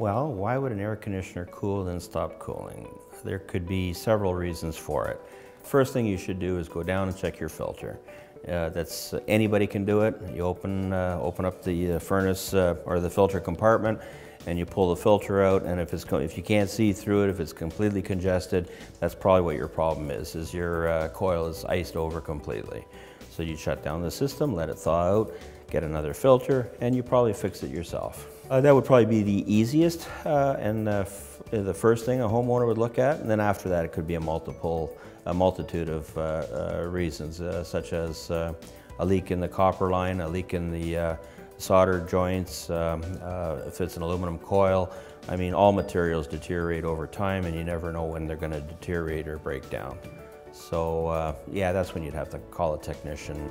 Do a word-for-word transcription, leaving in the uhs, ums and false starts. Well, why would an air conditioner cool then stop cooling? There could be several reasons for it. First thing you should do is go down and check your filter. Uh, that's uh, anybody can do it. You open, uh, open up the uh, furnace uh, or the filter compartment, and you pull the filter out, and if, it's if you can't see through it, if it's completely congested, that's probably what your problem is, is your uh, coil is iced over completely. So you shut down the system, let it thaw out, get another filter, and you probably fix it yourself. Uh, that would probably be the easiest uh, and uh, f the first thing a homeowner would look at, and then after that it could be a multiple, a multitude of uh, uh, reasons, uh, such as uh, a leak in the copper line, a leak in the uh, solder joints, um, uh, if it's an aluminum coil. I mean, all materials deteriorate over time, and you never know when they're going to deteriorate or break down. So uh, yeah, that's when you'd have to call a technician.